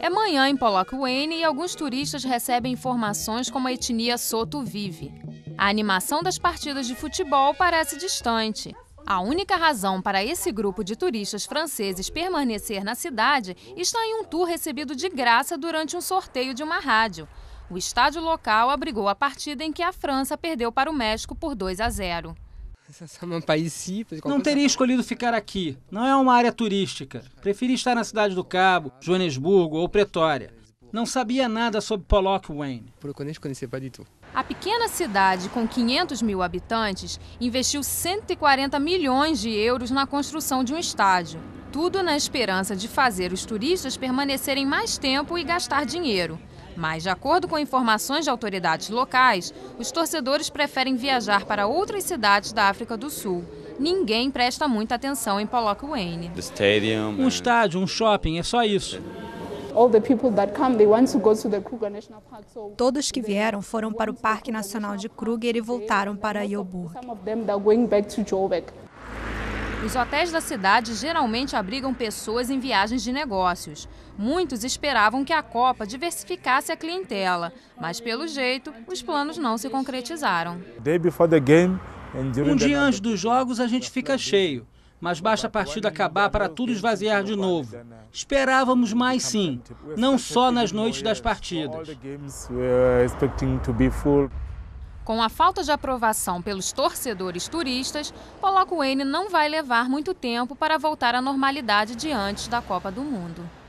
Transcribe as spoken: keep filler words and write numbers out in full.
É manhã em Polokwane e alguns turistas recebem informações como a etnia Soto Vive. A animação das partidas de futebol parece distante. A única razão para esse grupo de turistas franceses permanecer na cidade está em um tour recebido de graça durante um sorteio de uma rádio. O estádio local abrigou a partida em que a França perdeu para o México por dois a zero. Não teria escolhido ficar aqui. Não é uma área turística. Preferi estar na Cidade do Cabo, Joanesburgo ou Pretória. Não sabia nada sobre Polokwane. A pequena cidade, com quinhentos mil habitantes, investiu cento e quarenta milhões de euros na construção de um estádio. Tudo na esperança de fazer os turistas permanecerem mais tempo e gastar dinheiro. Mas, de acordo com informações de autoridades locais, os torcedores preferem viajar para outras cidades da África do Sul. Ninguém presta muita atenção em Polokwane. Um estádio, um shopping, é só isso. Todos que vieram foram para o Parque Nacional de Kruger e voltaram para Joburg. Os hotéis da cidade geralmente abrigam pessoas em viagens de negócios. Muitos esperavam que a Copa diversificasse a clientela, mas, pelo jeito, os planos não se concretizaram. Um dia antes dos jogos a gente fica cheio, mas basta a partida acabar para tudo esvaziar de novo. Esperávamos mais, sim, não só nas noites das partidas. Com a falta de aprovação pelos torcedores turistas, Polokwane não vai levar muito tempo para voltar à normalidade diante da Copa do Mundo.